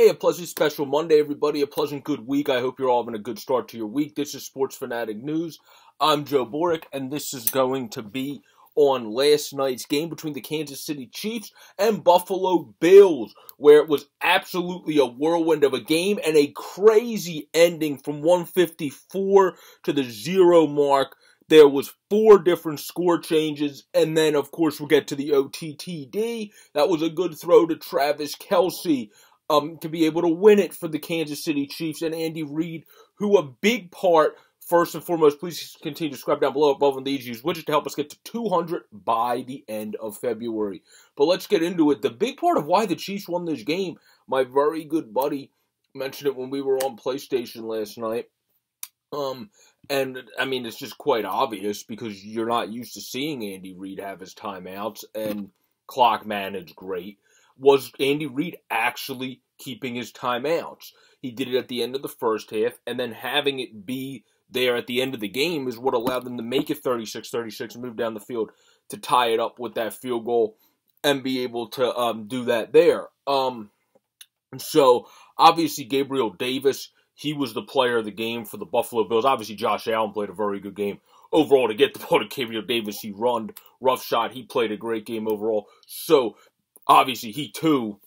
Hey, a pleasant special Monday, everybody. A pleasant good week. I hope you're all having a good start to your week. This is Sports Fanatic News. I'm Joe Boric, and this is going to be on last night's game between the Kansas City Chiefs and Buffalo Bills, where it was absolutely a whirlwind of a game and a crazy ending from 154 to the 0 mark. There was 4 different score changes, and then, of course, we'll get to the OTTD. That was a good throw to Travis Kelce. To be able to win it for the Kansas City Chiefs and Andy Reid, who a big part, first and foremost, please continue to subscribe down below, above on these views, which is to help us get to 200 by the end of February. But let's get into it. The big part of why the Chiefs won this game, my very good buddy mentioned it when we were on PlayStation last night. And, I mean, it's just quite obvious because you're not used to seeing Andy Reid have his timeouts, and clock manage great. Was Andy Reid actually keeping his timeouts? He did it at the end of the first half, and then having it be there at the end of the game is what allowed them to make it 36-36 and move down the field to tie it up with that field goal and be able to do that there. So, obviously, Gabriel Davis, he was the player of the game for the Buffalo Bills. Obviously, Josh Allen played a very good game. Overall, to get the ball to Gabriel Davis, he runned. Rough shot. He played a great game overall. So, obviously, he too,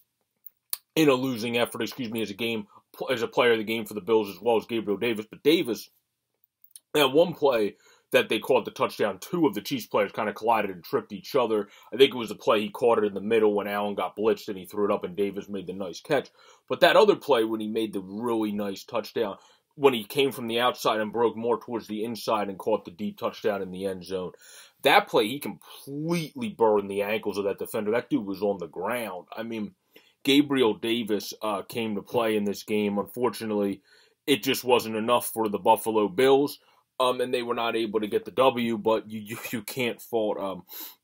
in a losing effort, as a player of the game for the Bills as well as Gabriel Davis. But Davis, that one play that they called the touchdown, 2 of the Chiefs players kind of collided and tripped each other. I think it was the play he caught it in the middle when Allen got blitzed and he threw it up and Davis made the nice catch. But that other play when he made the really nice touchdown, when he came from the outside and broke more towards the inside and caught the deep touchdown in the end zone. That play, he completely burned the ankles of that defender. That dude was on the ground. I mean, Gabriel Davis came to play in this game. Unfortunately, it just wasn't enough for the Buffalo Bills, and they were not able to get the W, but you can't fault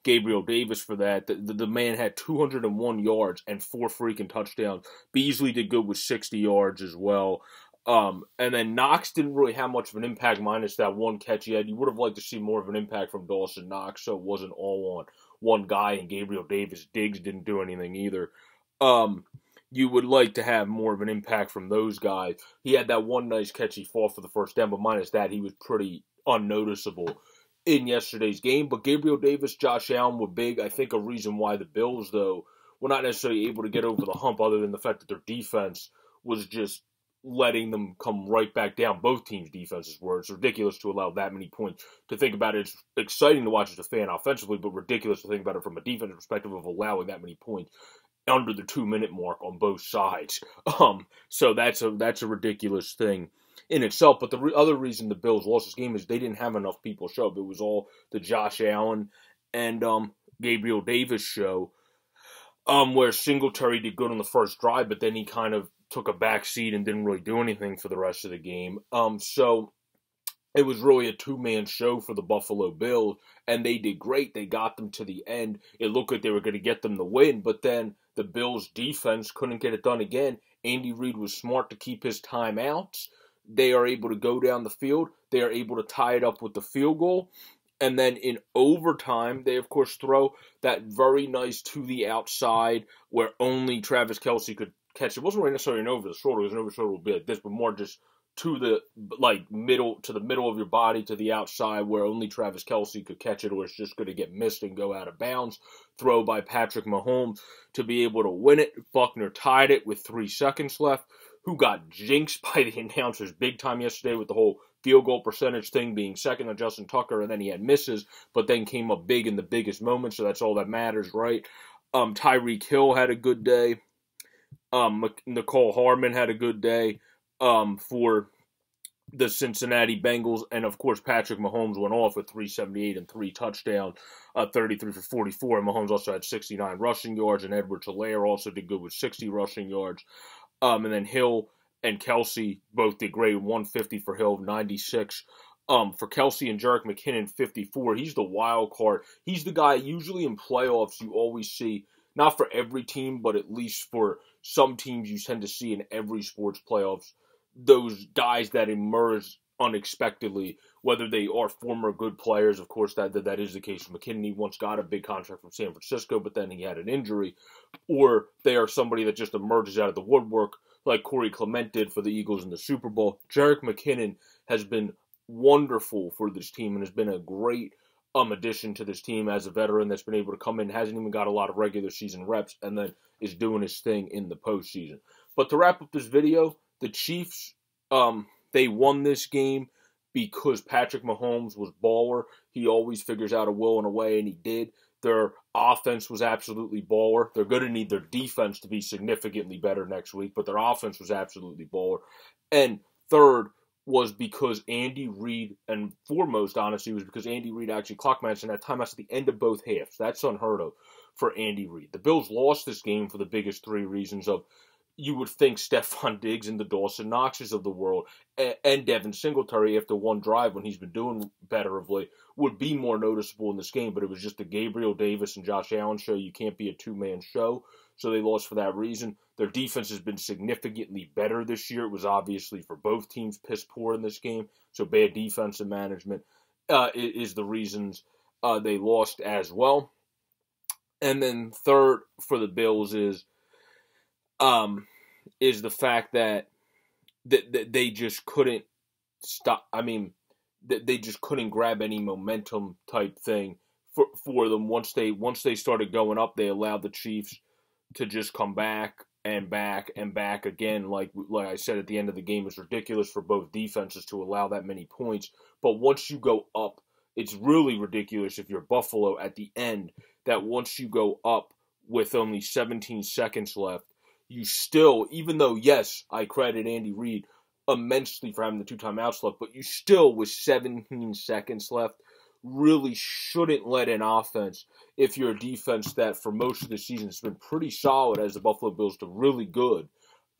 Gabriel Davis for that. The man had 201 yards and 4 freaking touchdowns. Beasley did good with 60 yards as well. And then Knox didn't really have much of an impact minus that one catch he had. You would have liked to see more of an impact from Dawson Knox, so it wasn't all on one guy, and Gabriel Davis. Diggs didn't do anything either. You would like to have more of an impact from those guys. He had that one nice catch he fought for the first down, but minus that, he was pretty unnoticeable in yesterday's game. But Gabriel Davis, Josh Allen were big. I think a reason why the Bills, though, were not necessarily able to get over the hump other than the fact that their defense was just letting them come right back down. Both teams' defenses were. It's ridiculous to allow that many points. To think about it, it's exciting to watch as a fan offensively, but ridiculous to think about it from a defensive perspective of allowing that many points under the 2-minute mark on both sides. So that's a ridiculous thing in itself. But the other reason the Bills lost this game is they didn't have enough people show up. It was all the Josh Allen and Gabriel Davis show, where Singletary did good on the first drive, but then he kind of took a back seat and didn't really do anything for the rest of the game. So it was really a two-man show for the Buffalo Bills, and they did great. They got them to the end. It looked like they were going to get them the win, but then the Bills' defense couldn't get it done again. Andy Reid was smart to keep his timeouts. They are able to go down the field. They are able to tie it up with the field goal. And then in overtime, they, of course, throw that very nice to the outside where only Travis Kelce could catch. It wasn't really necessarily an over the shoulder. It was an over the shoulder would be like this, but more just to the middle of your body to the outside where only Travis Kelce could catch it, or it's just going to get missed and go out of bounds. Throw by Patrick Mahomes to be able to win it. Buckner tied it with 3 seconds left, who got jinxed by the announcers big time yesterday with the whole field goal percentage thing being second to Justin Tucker, and then he had misses, but then came up big in the biggest moment, so that's all that matters, right? Tyreek Hill had a good day. Nicole Harmon had a good day for the Cincinnati Bengals, and of course Patrick Mahomes went off with 378 and 3 touchdowns, 33 for 44, and Mahomes also had 69 rushing yards, and Edwards-Hilaire also did good with 60 rushing yards, and then Hill and Kelce both did great, 150 for Hill, 96 for Kelce, and Jerick McKinnon, 54. He's the wild card. He's the guy usually in playoffs you always see, not for every team, but at least for some teams you tend to see in every sports playoffs, those guys that emerge unexpectedly, whether they are former good players. Of course, that is the case for McKinnon. He once got a big contract from San Francisco, but then he had an injury. Or they are somebody that just emerges out of the woodwork like Corey Clement did for the Eagles in the Super Bowl. Jerick McKinnon has been wonderful for this team and has been a great addition to this team as a veteran that's been able to come in, hasn't even got a lot of regular season reps, and then is doing his thing in the postseason. But to wrap up this video, the Chiefs, they won this game because Patrick Mahomes was baller. He always figures out a will and a way, and he did. Their offense was absolutely baller. They're going to need their defense to be significantly better next week, but their offense was absolutely baller. And third was because Andy Reid, and foremost, honestly, was because Andy Reid actually clock managed in that timeout at the end of both halves. That's unheard of for Andy Reid. The Bills lost this game for the biggest three reasons of, you would think, Stefon Diggs and the Dawson Knoxes of the world and Devin Singletary, after one drive when he's been doing better of late, would be more noticeable in this game. But it was just the Gabriel Davis and Josh Allen show. You can't be a two-man show. So they lost for that reason. Their defense has been significantly better this year. It was obviously for both teams piss poor in this game. So bad defensive management is the reasons they lost as well. And then third for the Bills is the fact that they just couldn't stop. I mean, they just couldn't grab any momentum type thing for them. Once they started going up, they allowed the Chiefs to just come back and back and back again. Like I said at the end of the game, it's ridiculous for both defenses to allow that many points. But once you go up, it's really ridiculous if you're Buffalo at the end that once you go up with only 17 seconds left, you still, even though, yes, I credit Andy Reid immensely for having the two timeouts left, but you still, with 17 seconds left, really shouldn't let an offense, if you're a defense that for most of the season has been pretty solid as the Buffalo Bills to really good,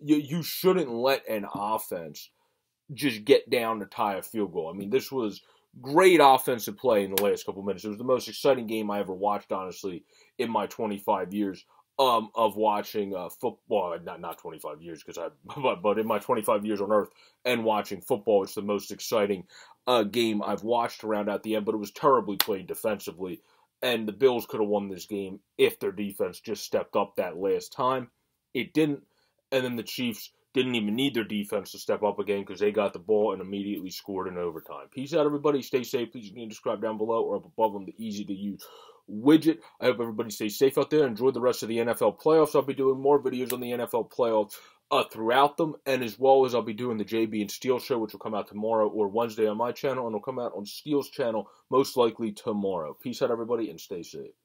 you shouldn't let an offense just get down to tie a field goal. I mean, this was great offensive play in the last couple minutes. It was the most exciting game I ever watched, honestly, in my 25 years of watching football. Not 25 years, because but in my 25 years on earth and watching football, it's the most exciting game I've watched to round out the end. But it was terribly played defensively, and the Bills could have won this game if their defense just stepped up that last time. It didn't, and then the Chiefs didn't even need their defense to step up again because they got the ball and immediately scored in overtime. Peace out, everybody. Stay safe. Please subscribe down below or up above on the easy-to-use widget. I hope everybody stays safe out there. Enjoy the rest of the NFL playoffs. I'll be doing more videos on the NFL playoffs throughout them, and as well as I'll be doing the JB and Steel show, which will come out tomorrow or Wednesday on my channel, and it'll come out on Steel's channel most likely tomorrow. Peace out, everybody, and stay safe.